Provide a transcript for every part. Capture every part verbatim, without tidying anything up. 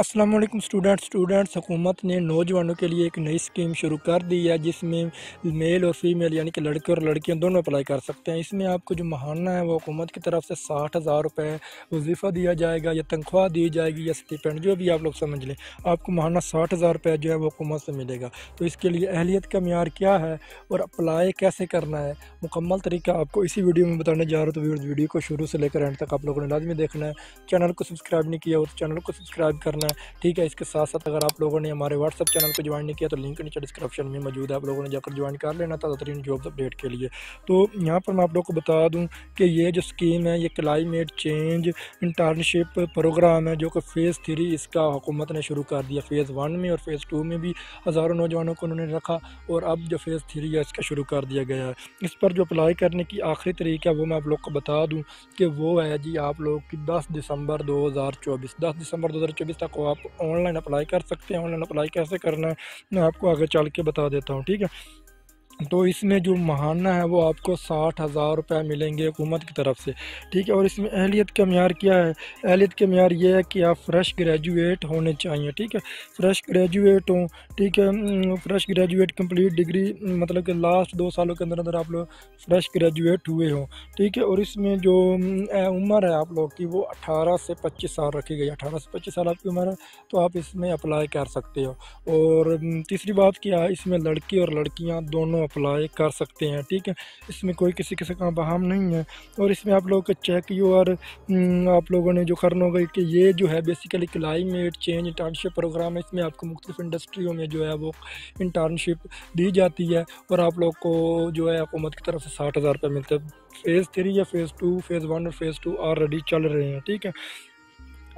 अस्सलाम वालेकुम students students हुकूमत ने नौजवानों के लिए एक नई स्कीम शुरू कर दी है जिसमें मेल और फीमेल यानी कि लड़के और लड़कियां दोनों अप्लाई कर सकते हैं। इसमें आपको जो महाना है वो हुकूमत की तरफ से साठ हज़ार रुपये वजीफ़ा दिया जाएगा या तनख्वाह दी जाएगी या स्टीपेंड, जो भी आप लोग समझ लें। आपको महाना साठ हज़ार रुपये जो है वो हुकूमत से मिलेगा। तो इसके लिए अहलियत का म्यार क्या है और अप्लाई कैसे करना है, मुकम्मल तरीका आपको इसी वीडियो में बताने जा रहा हूँ। तो व्यूअर्स वीडियो को शुरू से लेकर एंड तक आप लोगों ने लाजमी देखना है। चैनल को सब्सक्राइब नहीं किया हो तो चैनल को सब्सक्राइब करना, ठीक है। इसके साथ साथ अगर आप लोगों ने हमारे व्हाट्सअप चैनल को ज्वाइन नहीं किया तो लिंक नीचे डिस्क्रिप्शन में मौजूद है, आप लोगों ने जाकर ज्वाइन कर लेना ताज़ा तरीन जॉब्स अपडेट के लिए। तो यहाँ पर मैं आप लोगों को बता दूं कि ये जो स्कीम है ये क्लाइमेट चेंज इंटर्नशिप प्रोग्राम है, जो कि फ़ेज़ थ्री इसका हुकूमत ने शुरू कर दिया। फ़ेज़ वन में और फ़ेज़ टू में भी हज़ारों नौजवानों को उन्होंने रखा और अब जो फ़ेज़ थ्री है इसका शुरू कर दिया गया है। इस पर जो अप्लाई करने की आखिरी तरीक़ है वो मैं आप लोग को बता दूँ कि वो है जी आप लोग की दस दिसंबर दो हज़ार चौबीस दस दिसंबर दो हज़ार चौबीस तक को आप ऑनलाइन अप्लाई कर सकते हैं। ऑनलाइन अप्लाई कैसे करना है मैं आपको आगे चल के बता देता हूँ, ठीक है। तो इसमें जो महाना है वो आपको साठ हज़ार रुपये मिलेंगे हुकूमत की तरफ से, ठीक है। और इसमें अहलियत का म्यार क्या है? अहलियत का म्यार ये है कि आप फ़्रेश ग्रेजुएट होने चाहिए, ठीक है। फ़्रेश ग्रेजुएट हों, ठीक है। फ़्रेश ग्रेजुएट कंप्लीट डिग्री मतलब कि लास्ट दो सालों के अंदर अंदर आप लोग फ़्रेश ग्रेजुएट हुए हों, ठीक है। और इसमें जो उम्र है आप लोग की वो अठारह से पच्चीस साल रखी गई। अठारह से पच्चीस साल आपकी उम्र है तो आप इसमें अप्लाई कर सकते हो। और तीसरी बात क्या है, इसमें लड़के और लड़कियाँ दोनों अप्लाई कर सकते हैं, ठीक है। इसमें कोई किसी किसी का बहाम नहीं है। और इसमें आप लोगों का चेक योर आप लोगों ने जो करना होगा कि ये जो है basically climate change internship program है। इसमें आपको मुख्तलिफ इंडस्ट्रियों में जो है वो इंटर्नशिप दी जाती है और आप लोग को जो है हुकूमत की तरफ से साठ हज़ार रुपये मिलते हैं। फ़ेज़ थ्री या फ़ेज़ टू, फ़ेज़ वन और फ़ेज़ टू ऑलरेडी चल रहे हैं, ठीक है।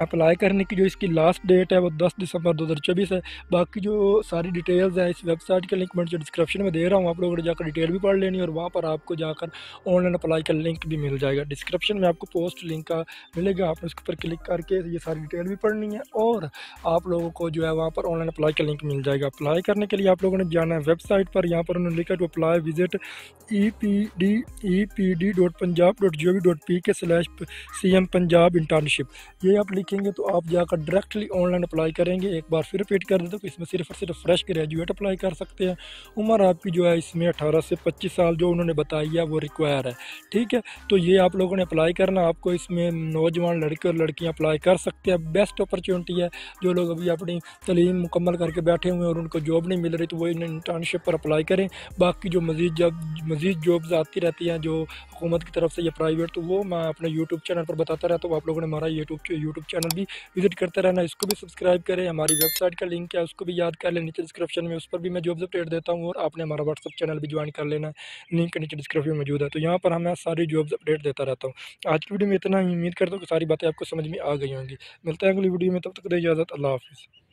अप्लाई करने की जो इसकी लास्ट डेट है वो दस दिसंबर दो हज़ार चौबीस है। बाकी जो सारी डिटेल्स है इस वेबसाइट के लिंक मैं डिस्क्रिप्शन में दे रहा हूँ, आप लोगों ने जाकर डिटेल भी पढ़ लेनी और वहाँ पर आपको जाकर ऑनलाइन अप्लाई का लिंक भी मिल जाएगा। डिस्क्रिप्शन में आपको पोस्ट लिंक का मिलेगा, आपने उसके ऊपर क्लिक करके ये सारी डिटेल भी पढ़नी है और आप लोगों को जो है वहाँ पर ऑनलाइन अप्लाई का लिंक मिल जाएगा। अप्लाई करने के लिए आप लोगों ने जाना है वेबसाइट पर। यहाँ पर उन्होंने लिखा to apply visit E P D E P D dot Punjab dot G O V dot P K slash C M Punjab internship. ये आप लिखेंगे तो आप जाकर डायरेक्टली ऑनलाइन अप्लाई करेंगे। एक बार फिर रिपीट कर देते तो इसमें सिर्फ और सिर्फ फ्रेश ग्रेजुएट अप्लाई कर सकते हैं। उम्र आपकी जो है इसमें अठारह से पच्चीस साल जो उन्होंने बताई है वो रिक्वायर है, ठीक है। तो ये आप लोगों ने अप्लाई करना। आपको इसमें नौजवान लड़के और लड़कियाँ अप्लाई कर सकते हैं। बेस्ट अपॉर्चुनिटी है। जो लोग अभी अपनी तलीम मुकम्मल करके बैठे हुए हैं और उनको जॉब नहीं मिल रही तो वो इन इंटर्नशिप पर अप्लाई करें। बाकी जो मज़ीद जब मज़ीद जॉब्स आती रहती हैं जो हुकूमत की तरफ से या प्राइवेट, तो वो मैं अपने यूट्यूब चैनल पर बताता रहता हूँ। आप लोगों ने हमारा यूट्यूब यूट्यूब चैनल भी विजिट करते रहना, इसको भी सब्सक्राइब करें। हमारी वेबसाइट का लिंक है उसको भी याद कर लें नीचे डिस्क्रिप्शन में, उस पर भी मैं जॉब्स अपडेट देता हूं। और आपने हमारा व्हाट्सअप चैनल भी ज्वाइन कर लेना, लिंक नीचे डिस्क्रिप्शन में मौजूद है। तो यहाँ पर हमें सारी जॉब्स अपडेट देता रहता हूँ। आज की वीडियो में इतना ही, उम्मीद करता हूँ कि सारी बातें आपको समझ में आ गई होंगी। मिलता है अगली वीडियो में, तब तक दे इजाज़त, अल्लाह हाफिज़।